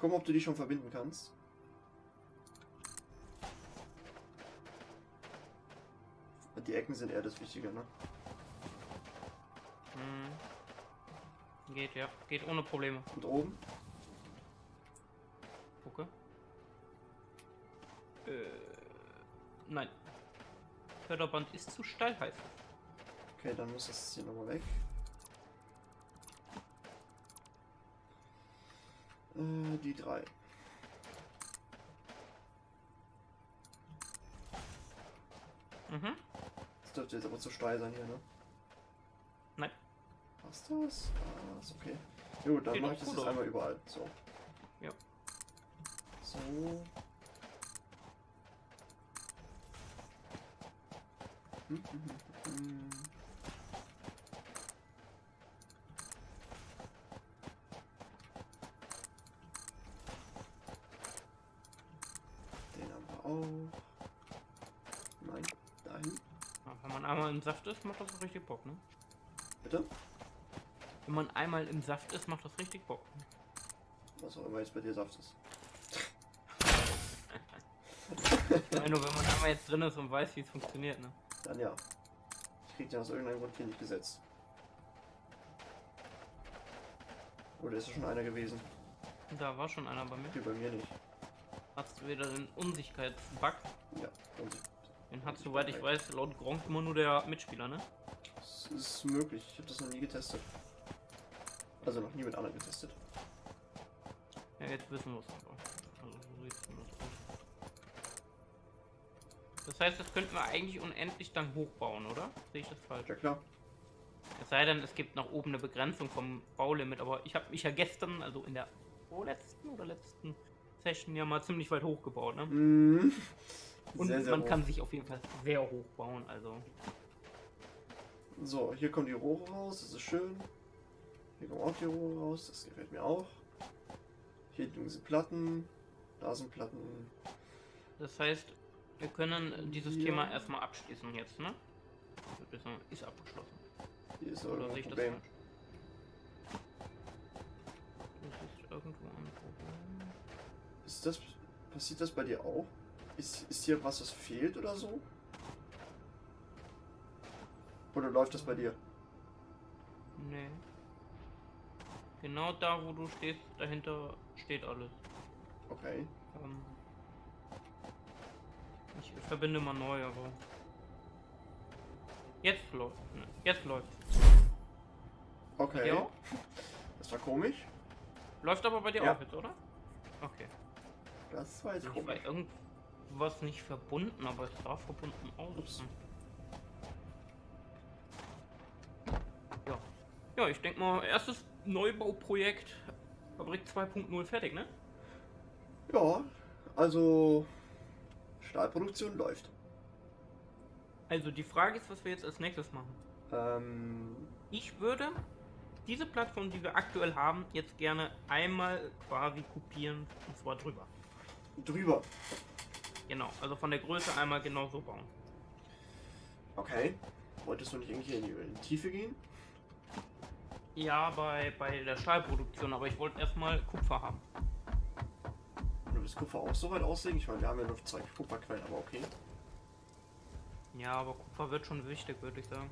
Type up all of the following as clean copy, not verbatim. Guck mal, ob du die schon verbinden kannst. Die Ecken sind eher das Wichtige, ne? Hm. Geht, ja. Geht ohne Probleme. Und oben? Gucke. Nein. Förderband ist zu steilreif. Okay, dann muss das hier nochmal weg. Die drei. Mhm. Das dürfte jetzt aber zu steil sein hier, ne? Nein. Passt das? Ah, ist okay. Jo, dann mache ich das jetzt einmal überall. So. Ja. So. Den haben wir auch. Nein, dahin. Ja, wenn man einmal im Saft ist, macht das auch richtig Bock, ne? Bitte? Wenn man einmal im Saft ist, macht das richtig Bock. Was auch immer jetzt bei dir Saft ist. Nein, nur wenn man einmal jetzt drin ist und weiß, wie es funktioniert, ne? Dann ja. Ich krieg den aus irgendeinem Grund hier nicht gesetzt. Oder ist da schon einer gewesen? Da war schon einer bei mir. Okay, bei mir nicht. Hast du wieder den Unsichtbarkeitsbug? Ja. Den hat, soweit ich weiß, laut Gronk immer nur der Mitspieler, ne? Das ist möglich. Ich habe das noch nie getestet. Also noch nie mit anderen getestet. Ja, jetzt wissen wir es aber. Also, so sieht's aus. Das heißt, das könnten wir eigentlich unendlich lang hochbauen, oder? Sehe ich das falsch? Ja, klar. Es sei denn, es gibt nach oben eine Begrenzung vom Baulimit, aber ich habe mich ja gestern, also in der vorletzten oder letzten Session ja mal ziemlich weit hochgebaut, ne? Mm. Und sehr, sehr man hoch. Kann sich auf jeden Fall sehr hoch bauen, also. So, hier kommen die Rohre raus, das ist schön. Hier kommen auch die Rohre raus, das gefällt mir auch. Hier sind Platten, da sind Platten. Das heißt, wir können dieses Thema erstmal abschließen jetzt, ne? Ist abgeschlossen. Hier ist irgendwo ein Problem. Das ist irgendwo ein Problem. Ist das, passiert das bei dir auch? Ist hier was fehlt oder so? Oder läuft das bei dir? Nee. Genau da, wo du stehst, dahinter steht alles. Okay. Ich verbinde mal neu, aber... Jetzt läuft. Ne, jetzt läuft. Okay. Bei dir auch? Das war komisch. Läuft aber bei dir auch jetzt, oder? Okay. Das war jetzt komisch. Was nicht verbunden, aber es war verbunden aus. Ja. Ja, ich denke mal, erstes Neubauprojekt Fabrik 2.0 fertig, ne? Ja, also Stahlproduktion läuft. Also die Frage ist, was wir jetzt als nächstes machen. Ich würde diese Plattform, die wir aktuell haben, jetzt gerne einmal quasi kopieren, und zwar drüber. Drüber? Genau, also von der Größe einmal genau so bauen. Okay. Wolltest du nicht irgendwie in die Tiefe gehen? Ja, bei der Stahlproduktion, aber ich wollte erstmal Kupfer haben. Und du willst Kupfer auch so weit auslegen? Ich meine, wir haben ja nur zwei Kupferquellen, aber okay. Ja, aber Kupfer wird schon wichtig, würde ich sagen.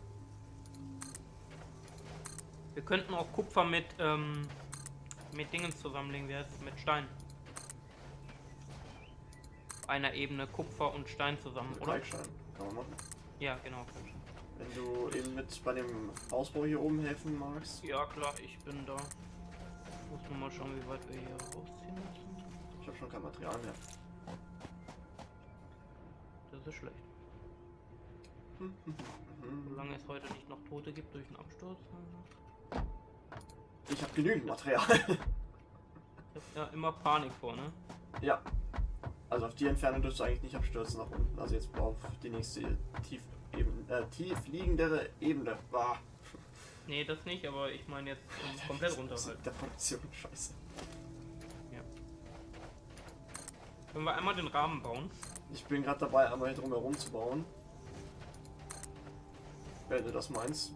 Wir könnten auch Kupfer mit Dingens zusammenlegen, wie heißt es? Mit Stein. Einer Ebene Kupfer und Stein zusammen, mit oder? Kalkstein, kann man machen. Ja, genau. Kalkstein. Wenn du eben mit bei dem Ausbau hier oben helfen magst. Ja, klar, ich bin da. Ich muss nur mal schauen, wie weit wir hier rausziehen müssen. Ich habe schon kein Material mehr. Das ist schlecht. Solange es heute nicht noch Tote gibt durch einen Absturz. Ich habe genügend Material. Ich habe da immer Panik vor, ne? Ja. Also auf die Entfernung dürfst du eigentlich nicht abstürzen nach unten. Also jetzt auf die nächste tief liegendere Ebene. Bah. Nee, das nicht, aber ich meine jetzt komplett runter halt. Der Produktion, scheiße. Ja. Können wir einmal den Rahmen bauen? Ich bin gerade dabei, einmal hier drumherum zu bauen. Wenn du das meinst.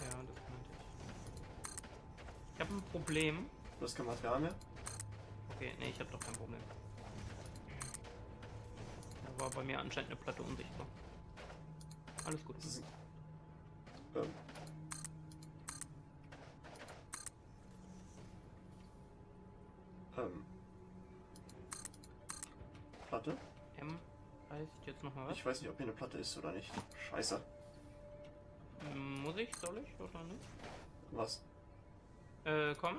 Ja, das meinte ich. Ich habe ein Problem. Du hast kein Material mehr? Okay, nee, ich habe doch kein Problem. Da war bei mir anscheinend eine Platte unsichtbar. Alles gut. Platte? M heißt jetzt nochmal was? Ich weiß nicht, ob hier eine Platte ist oder nicht. Scheiße. Muss ich? Soll ich? Oder nicht? Was? Komm?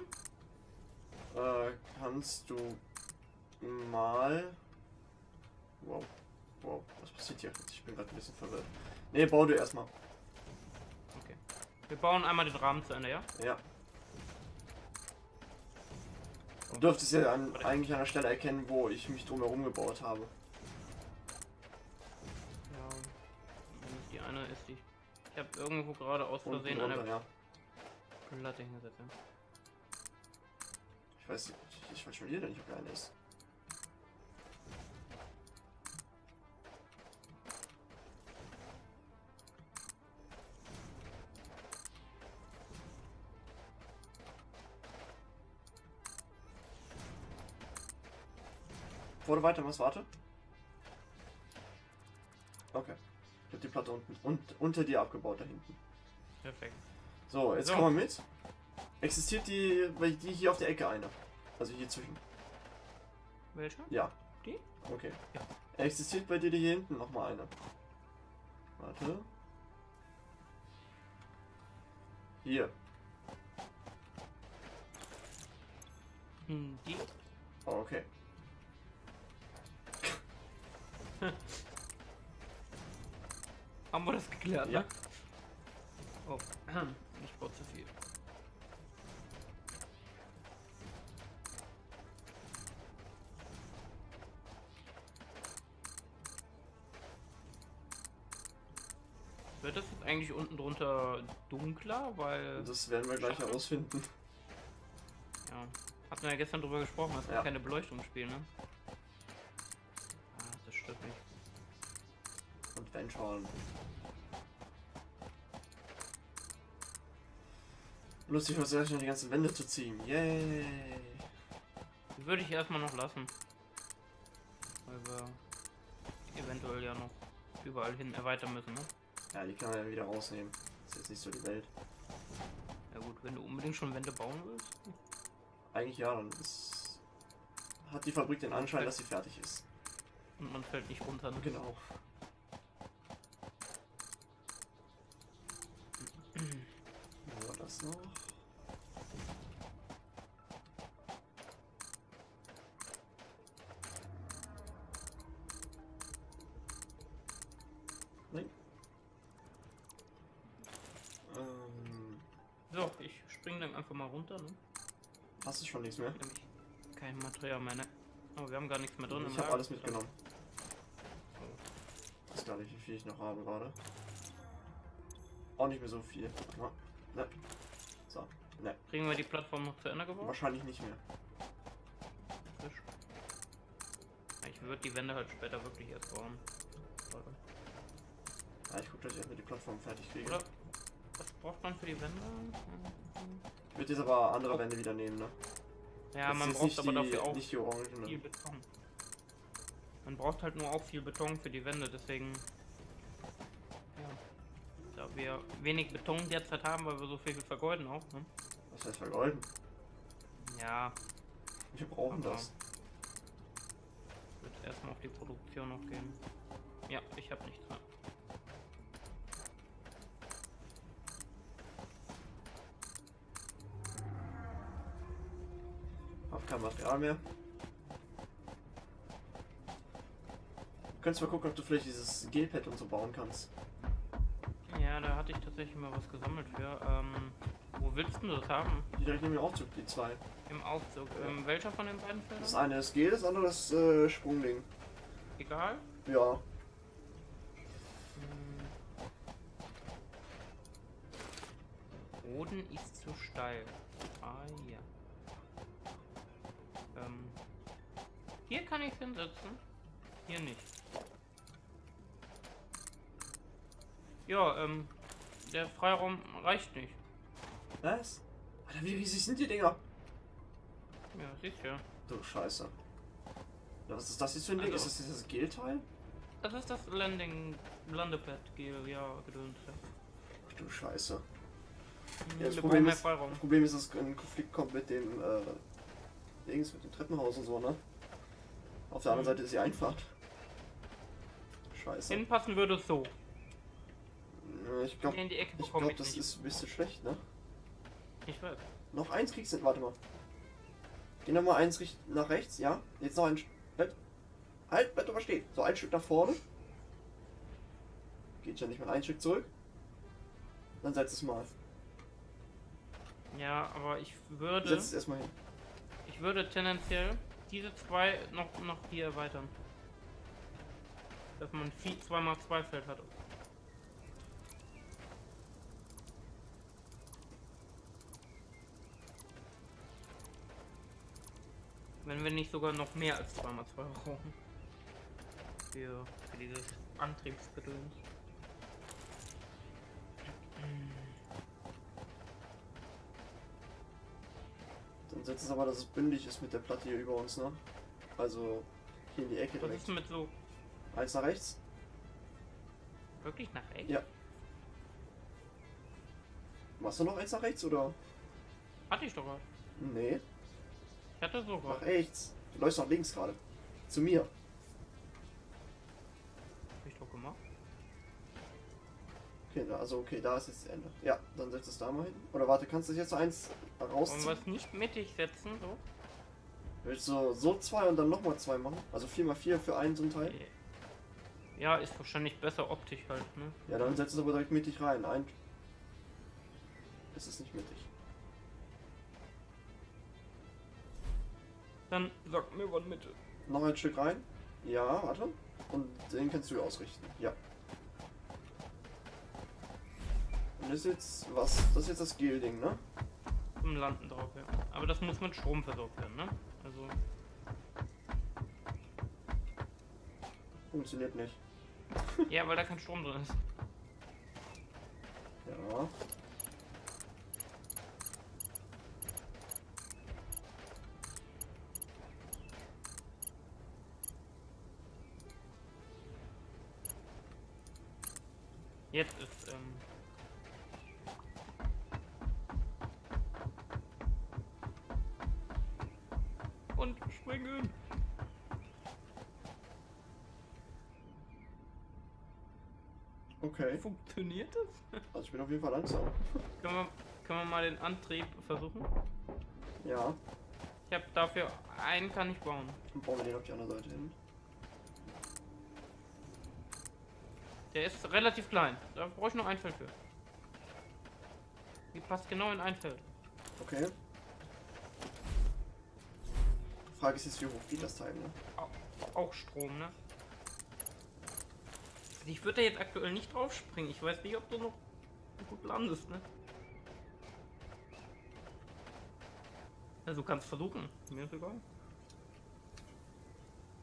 Kannst du mal... Wow. Wow, was passiert hier? Ich bin gerade ein bisschen verwirrt. Ne, bau du erstmal. Okay. Wir bauen einmal den Rahmen zu Ende, ja? Ja. Du dürftest ja eigentlich an der Stelle erkennen, wo ich mich drumherum gebaut habe. Ja, die eine ist die. Ich habe irgendwo gerade aus Versehen eine Platte hingesetzt. Ja. Ich weiß schon wieder nicht, ob eine ist. Bevor du weitermachst, warte. Okay. Ich hab die Platte unten und unter dir abgebaut da hinten. Perfekt. So, jetzt komm mal mit. Existiert die hier auf der Ecke eine? Also hier zwischen. Welche? Ja. Die? Okay. Ja. Existiert bei dir die hier hinten nochmal eine? Warte. Hier. Die? Okay. Haben wir das geklärt, ja? Ne? Oh, ich brauche zu viel. Wird das jetzt eigentlich unten drunter dunkler, weil... Das werden wir gleich herausfinden. Ja, hatten wir ja gestern drüber gesprochen, dass wir keine Beleuchtung spielen, ne? Und wenn schon. Lustig, was gleich noch die ganzen Wände zu ziehen. Yay! Würde ich erstmal noch lassen. Weil wir eventuell ja noch überall hin erweitern müssen, ne? Ja, die kann man ja wieder rausnehmen. Das ist jetzt nicht so die Welt. Ja gut, wenn du unbedingt schon Wände bauen willst. Eigentlich ja, dann ist... hat die Fabrik den Anschein, dass sie fertig ist. Und man fällt nicht runter. Ne? Genau. So, das noch. Nein. So, ich springe dann einfach mal runter. Ne? Hast du schon nichts mehr? Kein Material mehr, ne? Aber wir haben gar nichts mehr drin. Ich habe alles mitgenommen. Gar nicht, wie viel ich noch habe gerade. Auch nicht mehr so viel. Ne. So, ne. Kriegen wir die Plattform noch zu Ende gebaut? Wahrscheinlich nicht mehr. Frisch. Ich würde die Wände halt später wirklich erst bauen. Ja, ich gucke, dass ich erstmal die Plattform fertig kriege. Oder was braucht man für die Wände? Ich würde jetzt aber andere Wände wieder nehmen, ne? Ja, das man braucht nicht aber dafür auch nicht die Orangen, ne? Viel Beton. Man braucht halt nur auch viel Beton für die Wände, deswegen, ja, da wir wenig Beton derzeit haben, weil wir so viel vergolden auch, ne? Was heißt vergolden? Ja. Wir brauchen das. Ich würde erstmal auf die Produktion noch gehen. Ja, ich habe nichts mehr. Hab kein Material mehr. Kannst mal gucken, ob du vielleicht dieses Gel-Pad und so bauen kannst. Ja, da hatte ich tatsächlich mal was gesammelt für. Wo willst du das haben? Direkt neben dem Aufzug, die zwei. Im Aufzug? Ja. Welcher von den beiden Feldern? Das eine ist Gel, das andere das Sprungding. Egal? Ja. Boden ist zu steil. Ah, ja. Hier kann ich hinsetzen. Hier nicht. Ja, der Freiraum reicht nicht. Was? Alter, wie riesig sind die Dinger? Ja, siehst du ja. Du Scheiße. Ja, was ist das jetzt für ein Ding? Also, ist das dieses Gel-Teil? Das ist das Landepad-Gel, ja, gedönt. Ach du Scheiße. Ja, das Problem ist, dass es in Konflikt kommt mit dem Dings, mit dem Treppenhaus und so, ne? Auf der anderen Seite ist die Einfahrt. Scheiße. Hinpassen würde es so. Ich glaube, das ist ein bisschen schlecht, ne? Ich weiß. Noch eins kriegst du, warte mal. Geh nochmal eins nach rechts, ja? Jetzt noch ein Bett. Halt, bleib doch mal stehen. So, ein Stück nach vorne. Geht ja nicht mehr, ein Stück zurück. Dann setz es mal. Ja, aber ich würde... Setz es erstmal hin. Ich würde tendenziell diese zwei noch hier erweitern. Dass man viel 2x2 Feld hat. Wenn wir nicht sogar noch mehr als 2x2 brauchen. Für dieses Antriebsgedöns. Dann setzt es aber, dass es bündig ist mit der Platte hier über uns, ne? Also hier in die Ecke direkt. Was ist mit so? Eins nach rechts. Wirklich nach rechts? Ja. Machst du noch eins nach rechts, oder? Hatte ich doch was. Nee. Ich hatte sogar. Nach rechts. Du läufst nach links gerade. Zu mir. Hab ich doch gemacht. Okay, also okay, da ist jetzt das Ende. Ja, dann setzt es da mal hin. Oder warte, kannst du jetzt eins rausziehen? Wollen wir es nicht mittig setzen, so? Willst du so zwei und dann nochmal zwei machen? Also 4x4 für einen so ein Teil? Ja, ist wahrscheinlich besser optisch halt, ne? Ja, dann setzt es aber direkt mittig rein. Nein. Es ist nicht mittig. Dann sag mir was Mitte. Noch ein Stück rein? Ja, warte. Und den kannst du ausrichten. Ja. Und das ist jetzt was? Das ist jetzt das Gel-Ding, ne? Zum Landen drauf, ja. Aber das muss mit Strom versorgt werden, ne? Also. Funktioniert nicht. Ja, weil da kein Strom drin ist. Ja. Jetzt ist und springen. Okay. Funktioniert das? Also ich bin auf jeden Fall langsam. Können wir mal den Antrieb versuchen? Ja. Ich habe dafür einen kann ich bauen. Dann bauen wir den auf die andere Seite hin. Der ist relativ klein. Da brauche ich noch ein Feld für. Die passt genau in ein Feld. Okay. Die Frage ist jetzt, wie hoch geht das Teil, ne? Auch Strom, ne? Ich würde da jetzt aktuell nicht drauf springen. Ich weiß nicht, ob du noch gut landest, ne? Also du kannst versuchen. Mir ist egal.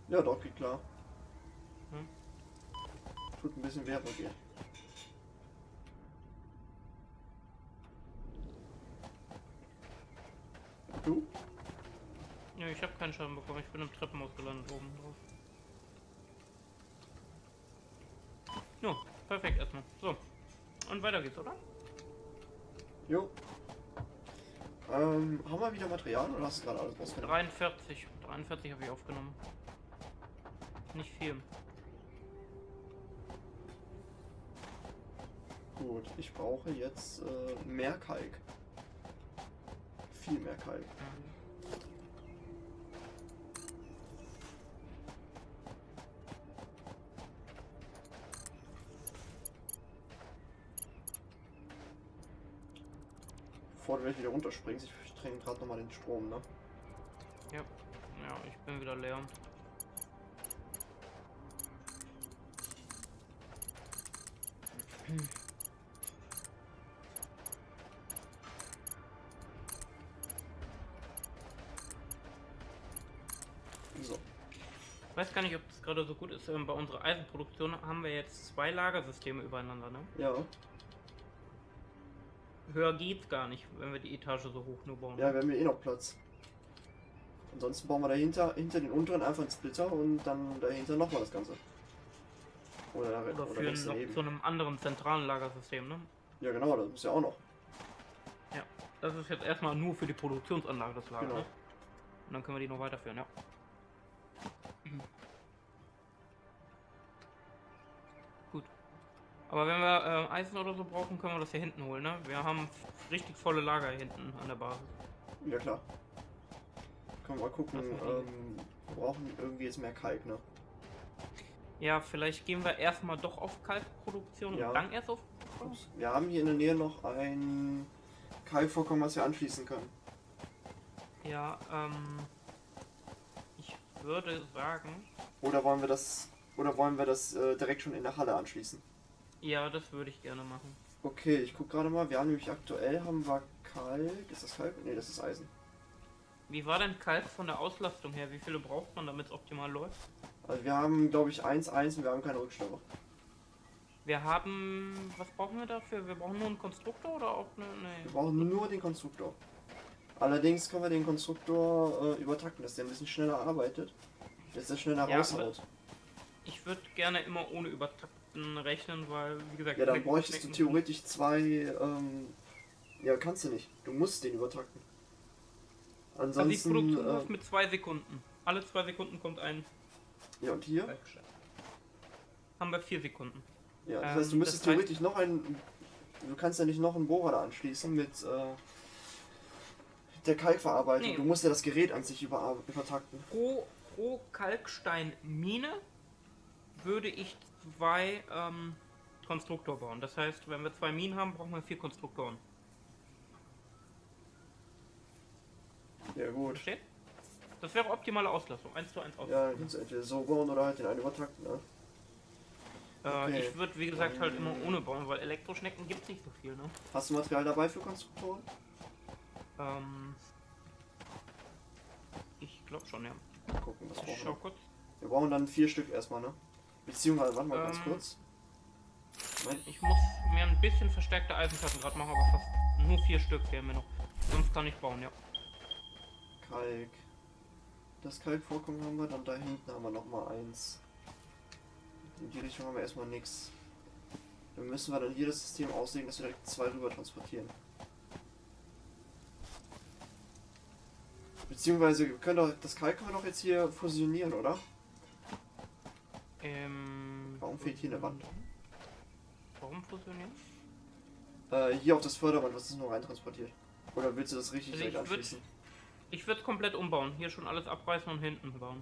Ja, doch, geht klar. Hm? Ein bisschen Werbung hier. Du? Ja, ich habe keinen Schaden bekommen. Ich bin im Treppenhaus gelandet oben drauf. Jo, perfekt erstmal. So. Und weiter geht's, oder? Jo. Haben wir wieder Material oder hast du gerade alles rausgenommen? 43. 43 habe ich aufgenommen. Nicht viel. Gut, ich brauche jetzt mehr Kalk. Viel mehr Kalk. Bevor du wieder runterspringst, ich trinke gerade nochmal den Strom, ne? Ja, ja, ich bin wieder leer. Ich weiß gar nicht, ob das gerade so gut ist. Bei unserer Eisenproduktion haben wir jetzt zwei Lagersysteme übereinander, ne? Ja. Höher geht's gar nicht, wenn wir die Etage so hoch nur bauen. Ja, wir haben ja eh noch Platz. Ansonsten bauen wir dahinter, hinter den unteren einfach einen Splitter und dann dahinter nochmal das Ganze. Oder führen noch zu einem anderen zentralen Lagersystem, ne? Ja genau, das muss ja auch noch. Ja, das ist jetzt erstmal nur für die Produktionsanlage das Lager, genau. Ne? Und dann können wir die noch weiterführen, ja. Gut. Aber wenn wir Eisen oder so brauchen, können wir das hier hinten holen, ne? Wir haben richtig volle Lager hier hinten an der Basis. Ja klar. Können wir mal gucken, wir brauchen irgendwie jetzt mehr Kalk, ne? Ja, vielleicht gehen wir erstmal doch auf Kalkproduktion und dann erst auf... Wir haben hier in der Nähe noch ein Kalkvorkommen, was wir anschließen können. Ja, ich würde sagen... Oder wollen wir das direkt schon in der Halle anschließen? Ja, das würde ich gerne machen. Okay, ich guck gerade mal, wir haben nämlich aktuell, haben wir Kalk... Ist das Kalk? Ne, das ist Eisen. Wie war denn Kalk von der Auslastung her? Wie viele braucht man, damit es optimal läuft? Also wir haben, glaube ich, 1,1 und wir haben keine Rückstände. Wir haben... Was brauchen wir dafür? Wir brauchen nur einen Konstruktor oder auch eine... Nee. Wir brauchen nur den Konstruktor. Allerdings können wir den Konstruktor übertakten, dass der ein bisschen schneller arbeitet. Dass der schneller raushaut. Ich würde gerne immer ohne Übertakten rechnen, weil, wie gesagt... Ja, dann bräuchtest du theoretisch zwei... ja, kannst du nicht. Du musst den übertakten. Ansonsten... Also die Produktion läuft mit 2 Sekunden. Alle 2 Sekunden kommt ein... Ja, und hier? Haben wir 4 Sekunden. Ja, das heißt, du müsstest theoretisch noch einen... Du kannst ja nicht noch einen Bohrer da anschließen mit der Kalkverarbeitung. Nee. Du musst ja das Gerät an sich übertakten. Pro Kalksteinmine würde ich 2 Konstruktor bauen. Das heißt, wenn wir 2 Minen haben, brauchen wir 4 Konstruktoren. Ja gut. Versteht? Das wäre optimale Auslassung, 1:1 Auslassung. Ja, dann kannst du entweder so bauen oder halt den einen übertakten, ne? Okay. Ich würde, wie gesagt, halt immer ohne bauen, weil Elektroschnecken gibt es nicht so viel, ne? Hast du Material dabei für Konstruktoren? Ich glaube schon, ja. Mal gucken, was brauchen wir. Kurz. Wir brauchen dann 4 Stück erstmal, ne? Beziehungsweise, warte mal ganz kurz. Moment. Ich muss mir ein bisschen verstärkte Eisenplatten gerade machen, aber fast nur 4 Stück werden mir noch. Sonst kann ich bauen, ja. Kalk. Das Kalkvorkommen haben wir, dann da hinten haben wir nochmal 1. In die Richtung haben wir erstmal nichts. Dann müssen wir dann hier das System auslegen, dass wir direkt 2 rüber transportieren. Beziehungsweise, wir können doch, das Kalk können wir doch jetzt hier fusionieren, oder? Warum fehlt hier eine Wand? Warum fusionieren? Hier auf das Förderband, was ist noch rein transportiert. Oder willst du das richtig direkt anschließen? Ich würde es komplett umbauen. Hier schon alles abreißen und hinten bauen.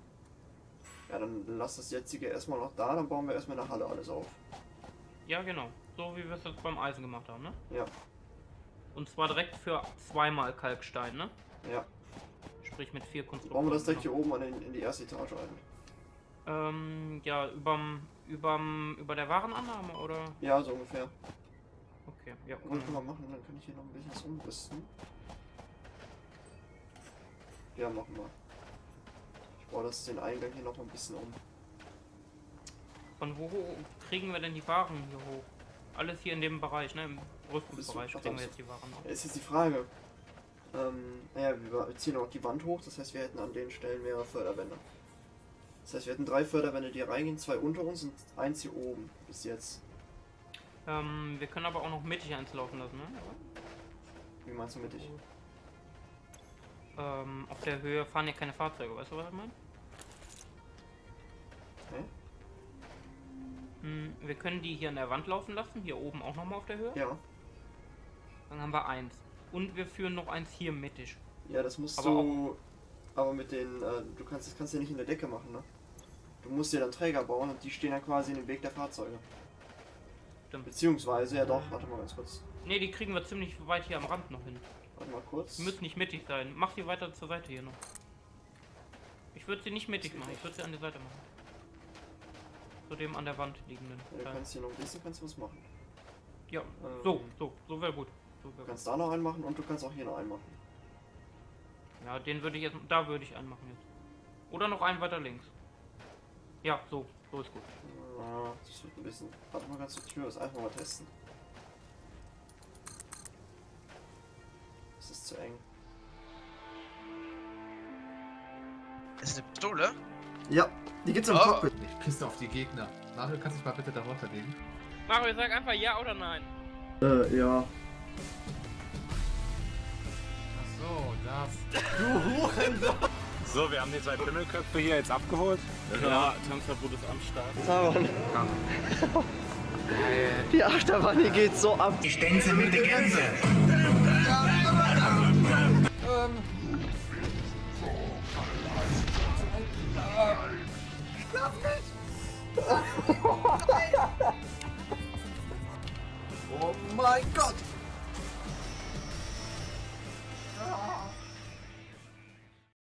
Ja, dann lass das jetzige erstmal noch da, dann bauen wir erstmal in der Halle alles auf. Ja, genau. So wie wir es jetzt beim Eisen gemacht haben, ne? Ja. Und zwar direkt für 2 mal Kalkstein, ne? Ja. Sprich mit 4 Konstruktoren. Bauen wir das direkt hier oben in die erste Etage ein? Ja, über der Warenannahme, oder? Ja, so ungefähr. Okay, ja. Gut, können wir machen, dann kann ich hier noch ein bisschen was umrüsten. Ja, machen wir. Ich baue das den Eingang hier noch ein bisschen um. Von wo kriegen wir denn die Waren hier hoch? Alles hier in dem Bereich, ne? Im Rüstungsbereich kriegen wir jetzt die Waren hoch. Ist jetzt die Frage. Naja, wir ziehen auch die Wand hoch, das heißt, wir hätten an den Stellen mehrere Förderbänder. Das heißt, wir hätten 3 Förderbände, die reingehen, 2 unter uns und 1 hier oben, bis jetzt. Wir können aber auch noch mittig eins laufen lassen, ne? Wie meinst du mittig? Auf der Höhe fahren ja keine Fahrzeuge, weißt du, was ich meine? Okay. Wir können die hier an der Wand laufen lassen, hier oben auch nochmal auf der Höhe. Ja. Dann haben wir 1. Und wir führen noch 1 hier mittig. Ja, das musst du... Aber mit den... das kannst du ja nicht in der Decke machen, ne? Du musst dir dann Träger bauen und die stehen dann quasi in dem Weg der Fahrzeuge. Stimmt. Beziehungsweise, ja doch, warte mal ganz kurz. Ne, die kriegen wir ziemlich weit hier am Rand noch hin. Warte mal kurz. Die müssen nicht mittig sein. Mach sie weiter zur Seite hier noch. Ich würde sie nicht mittig machen, ich würde sie an die Seite machen. Zu dem an der Wand liegenden. Ja, du kannst hier noch ein bisschen was machen. Ja, so wäre gut. Du kannst da noch einen machen und du kannst auch hier noch einen machen. Ja, den würde ich jetzt, da würde ich einen machen jetzt. Oder noch einen weiter links. Ja, so ist gut. Ja, das wird ein bisschen. Warte mal ganz zur Tür, das einfach mal testen. Das ist zu eng. Pistole? Ja, die gibt's im Cockpit. Ich pisse auf die Gegner. Mario, kannst du dich mal bitte da runterlegen? Mario, sag einfach ja oder nein. Ja. Achso, das. Du Hurensohn! So, wir haben die zwei Pimmelköpfe hier jetzt abgeholt. Ja, Tanzverbot ist am Start. Ja. Die Achterbahn hier geht so ab. Die Stänze mit der Gänse.